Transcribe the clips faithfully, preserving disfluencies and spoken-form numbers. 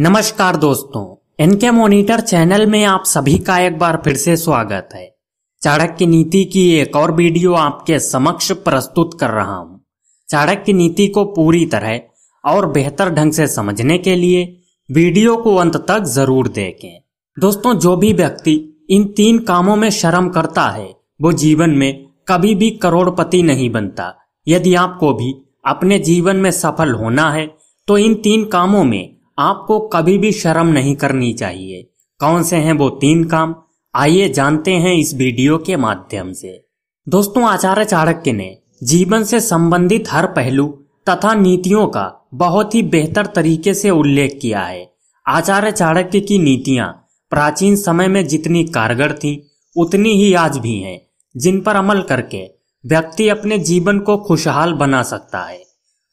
नमस्कार दोस्तों, N K monitor channel में आप सभी का एक बार फिर से स्वागत है। चाणक्य नीति की एक और वीडियो आपके समक्ष प्रस्तुत कर रहा हूं। चाणक्य नीति को पूरी तरह और बेहतर ढंग से समझने के लिए वीडियो को अंत तक जरूर देखें। दोस्तों, जो भी व्यक्ति इन तीन कामों में शर्म करता है वो जीवन में कभी भी करोड़पति नहीं बनता। यदि आपको भी अपने जीवन में सफल होना है तो इन तीन कामों में आपको कभी भी शर्म नहीं करनी चाहिए। कौन से हैं वो तीन काम, आइए जानते हैं इस वीडियो के माध्यम से। दोस्तों, आचार्य चाणक्य ने जीवन से संबंधित हर पहलू तथा नीतियों का बहुत ही बेहतर तरीके से उल्लेख किया है। आचार्य चाणक्य की नीतियां प्राचीन समय में जितनी कारगर थीं उतनी ही आज भी हैं, जिन पर अमल करके व्यक्ति अपने जीवन को खुशहाल बना सकता है।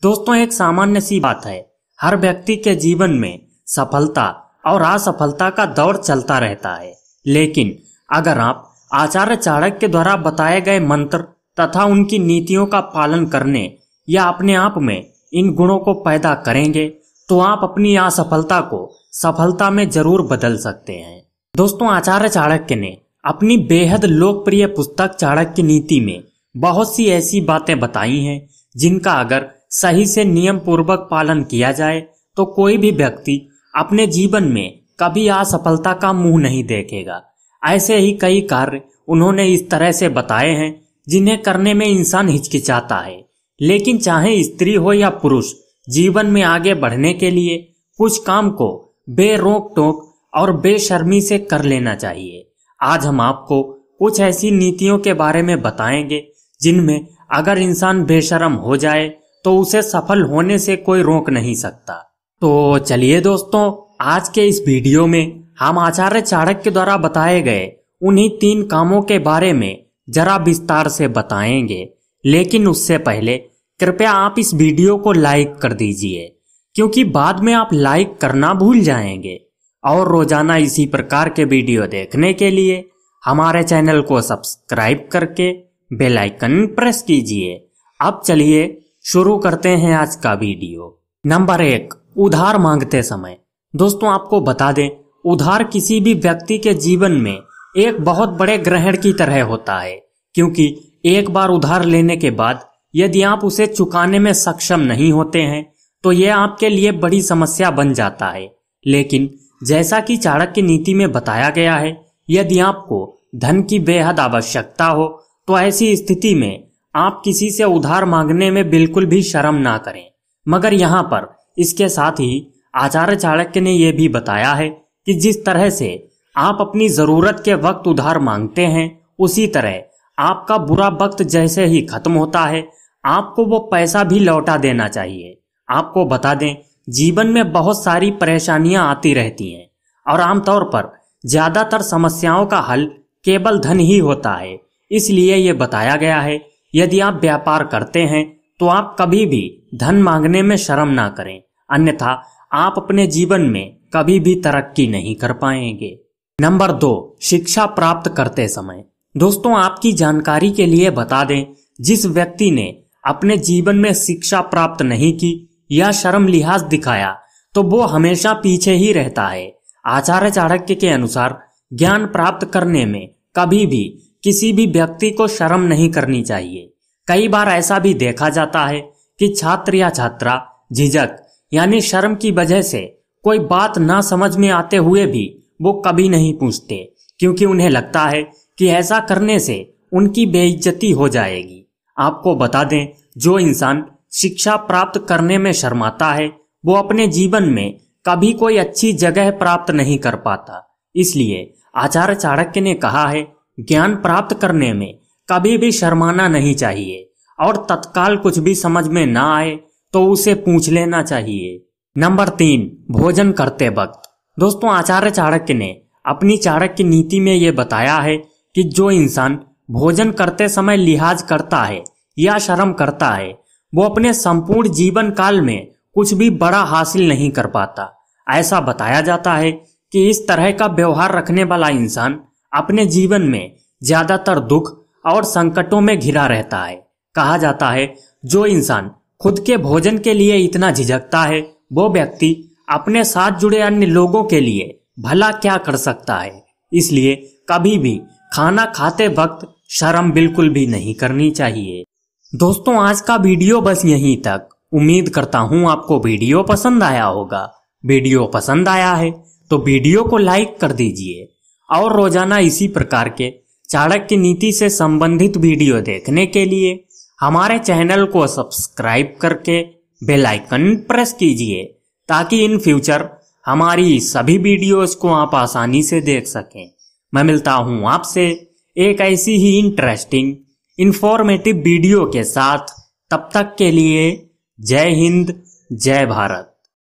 दोस्तों, एक सामान्य सी बात है, हर व्यक्ति के जीवन में सफलता और असफलता का दौर चलता रहता है, लेकिन अगर आप आचार्य चाणक्य द्वारा बताए गए मंत्र तथा उनकी नीतियों का पालन करने या अपने आप में इन गुणों को पैदा करेंगे तो आप अपनी असफलता को सफलता में जरूर बदल सकते हैं। दोस्तों, आचार्य चाणक्य ने अपनी बेहद लोकप्रिय पुस्तक चाणक्य नीति में बहुत सी ऐसी बातें बताई हैं जिनका अगर सही से नियम पूर्वक पालन किया जाए तो कोई भी व्यक्ति अपने जीवन में कभी असफलता का मुंह नहीं देखेगा। ऐसे ही कई कार्य उन्होंने इस तरह से बताए हैं जिन्हें करने में इंसान हिचकिचाता है, लेकिन चाहे स्त्री हो या पुरुष, जीवन में आगे बढ़ने के लिए कुछ काम को बेरोक टोक और बेशर्मी से कर लेना चाहिए। आज हम आपको कुछ ऐसी नीतियों के बारे में बताएंगे जिनमें अगर इंसान बेशर्म हो जाए तो उसे सफल होने से कोई रोक नहीं सकता। तो चलिए दोस्तों, आज के इस वीडियो में हम आचार्य चाणक्य द्वारा बताए गए उन्हीं तीन कामों के बारे में जरा विस्तार से बताएंगे, लेकिन उससे पहले कृपया आप इस वीडियो को लाइक कर दीजिए, क्योंकि बाद में आप लाइक करना भूल जाएंगे। और रोजाना इसी प्रकार के वीडियो देखने के लिए हमारे चैनल को सब्सक्राइब करके बेल आइकन प्रेस कीजिए। अब चलिए शुरू करते हैं आज का वीडियो। नंबर एक, उधार मांगते समय। दोस्तों, आपको बता दें, उधार किसी भी व्यक्ति के जीवन में एक बहुत बड़े ग्रहण की तरह होता है, क्योंकि एक बार उधार लेने के बाद यदि आप उसे चुकाने में सक्षम नहीं होते हैं तो यह आपके लिए बड़ी समस्या बन जाता है। लेकिन जैसा कि चाणक्य नीति में बताया गया है, यदि आपको धन की बेहद आवश्यकता हो तो ऐसी स्थिति में आप किसी से उधार मांगने में बिल्कुल भी शर्म ना करें। मगर यहाँ पर इसके साथ ही आचार्य चाणक्य ने यह भी बताया है कि जिस तरह से आप अपनी जरूरत के वक्त उधार मांगते हैं, उसी तरह आपका बुरा वक्त जैसे ही खत्म होता है आपको वो पैसा भी लौटा देना चाहिए। आपको बता दें, जीवन में बहुत सारी परेशानियां आती रहती हैं और आमतौर पर ज्यादातर समस्याओं का हल केवल धन ही होता है। इसलिए ये बताया गया है, यदि आप व्यापार करते हैं तो आप कभी भी धन मांगने में शर्म ना करें, अन्यथा आप अपने जीवन में कभी भी तरक्की नहीं कर पाएंगे। नंबर दो, शिक्षा प्राप्त करते समय। दोस्तों, आपकी जानकारी के लिए बता दें, जिस व्यक्ति ने अपने जीवन में शिक्षा प्राप्त नहीं की या शर्म लिहाज दिखाया तो वो हमेशा पीछे ही रहता है। आचार्य चाणक्य के अनुसार ज्ञान प्राप्त करने में कभी भी किसी भी व्यक्ति को शर्म नहीं करनी चाहिए। कई बार ऐसा भी देखा जाता है कि छात्र या छात्रा झिझक यानी शर्म की वजह से कोई बात ना समझ में आते हुए भी वो कभी नहीं पूछते, क्योंकि उन्हें लगता है कि ऐसा करने से उनकी बेइज्जती हो जाएगी। आपको बता दें, जो इंसान शिक्षा प्राप्त करने में शर्माता है वो अपने जीवन में कभी कोई अच्छी जगह प्राप्त नहीं कर पाता। इसलिए आचार्य चाणक्य ने कहा है, ज्ञान प्राप्त करने में कभी भी शर्माना नहीं चाहिए और तत्काल कुछ भी समझ में ना आए तो उसे पूछ लेना चाहिए। नंबर तीन, भोजन करते वक्त। दोस्तों, आचार्य चाणक्य ने अपनी चाणक्य नीति में यह बताया है कि जो इंसान भोजन करते समय लिहाज करता है या शर्म करता है वो अपने संपूर्ण जीवन काल में कुछ भी बड़ा हासिल नहीं कर पाता। ऐसा बताया जाता है कि इस तरह का व्यवहार रखने वाला इंसान अपने जीवन में ज्यादातर दुख और संकटों में घिरा रहता है। कहा जाता है, जो इंसान खुद के भोजन के लिए इतना झिझकता है वो व्यक्ति अपने साथ जुड़े अन्य लोगों के लिए भला क्या कर सकता है। इसलिए कभी भी खाना खाते वक्त शर्म बिल्कुल भी नहीं करनी चाहिए। दोस्तों, आज का वीडियो बस यहीं तक। उम्मीद करता हूँ आपको वीडियो पसंद आया होगा। वीडियो पसंद आया है तो वीडियो को लाइक कर दीजिए और रोजाना इसी प्रकार के चाणक्य नीति से संबंधित वीडियो देखने के लिए हमारे चैनल को सब्सक्राइब करके बेल आइकन प्रेस कीजिए, ताकि इन फ्यूचर हमारी सभी वीडियोस को आप आसानी से देख सकें। मैं मिलता हूं आपसे एक ऐसी ही इंटरेस्टिंग इंफॉर्मेटिव वीडियो के साथ। तब तक के लिए जय हिंद, जय भारत।